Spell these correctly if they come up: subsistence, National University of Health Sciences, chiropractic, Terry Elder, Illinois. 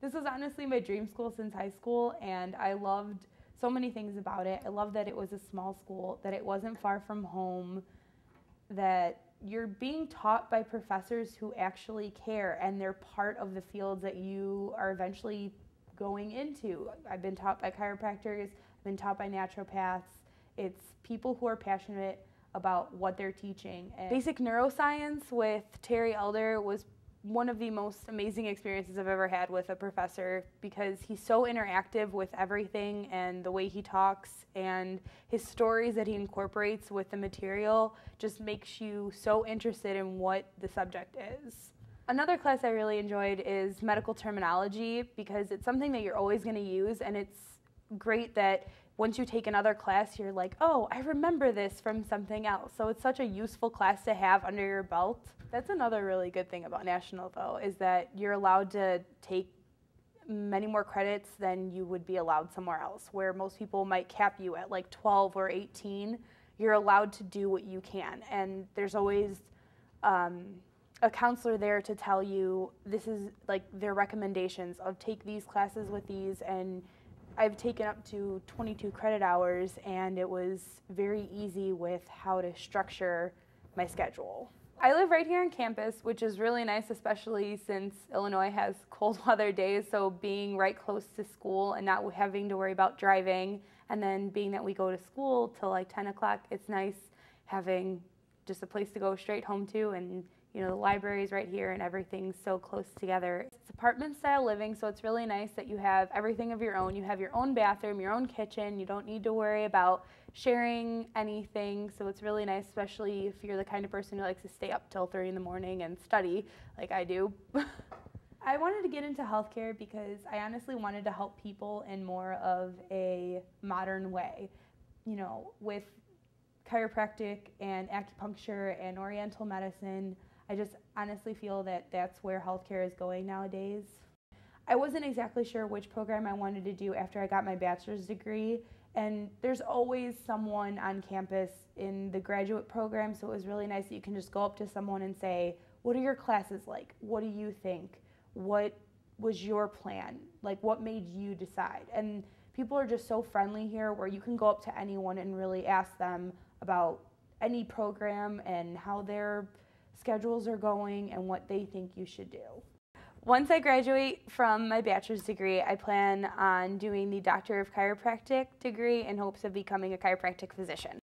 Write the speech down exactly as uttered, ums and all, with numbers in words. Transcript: This was honestly my dream school since high school, and I loved so many things about it. I loved that it was a small school, that it wasn't far from home, that you're being taught by professors who actually care and they're part of the fields that you are eventually going into. I've been taught by chiropractors, I've been taught by naturopaths. It's people who are passionate about what they're teaching. And basic neuroscience with Terry Elder was one of the most amazing experiences I've ever had with a professor, because he's so interactive with everything, and the way he talks and his stories that he incorporates with the material just makes you so interested in what the subject is. Another class I really enjoyed is medical terminology, because it's something that you're always going to use, and it's great that once you take another class you're like, oh, I remember this from something else. So it's such a useful class to have under your belt. That's another really good thing about National, though, is that you're allowed to take many more credits than you would be allowed somewhere else, where most people might cap you at like twelve or eighteen. You're allowed to do what you can, and there's always um, a counselor there to tell you, this is like their recommendations of take these classes with these, and I've taken up to twenty-two credit hours, and it was very easy with how to structure my schedule. I live right here on campus, which is really nice, especially since Illinois has cold weather days, so being right close to school and not having to worry about driving, and then being that we go to school till like ten o'clock, it's nice having just a place to go straight home to, and you know, the library is right here and everything's so close together. It's apartment style living, so it's really nice that you have everything of your own. You have your own bathroom, your own kitchen. You don't need to worry about sharing anything. So it's really nice, especially if you're the kind of person who likes to stay up till three in the morning and study like I do. I wanted to get into healthcare because I honestly wanted to help people in more of a modern way, you know, with chiropractic and acupuncture and oriental medicine. I just honestly feel that that's where healthcare is going nowadays. I wasn't exactly sure which program I wanted to do after I got my bachelor's degree, and there's always someone on campus in the graduate program, so it was really nice that you can just go up to someone and say, what are your classes like? What do you think? What was your plan? Like, what made you decide? And people are just so friendly here, where you can go up to anyone and really ask them about any program and how they're schedules are going and what they think you should do. Once I graduate from my bachelor's degree, I plan on doing the Doctor of Chiropractic degree in hopes of becoming a chiropractic physician.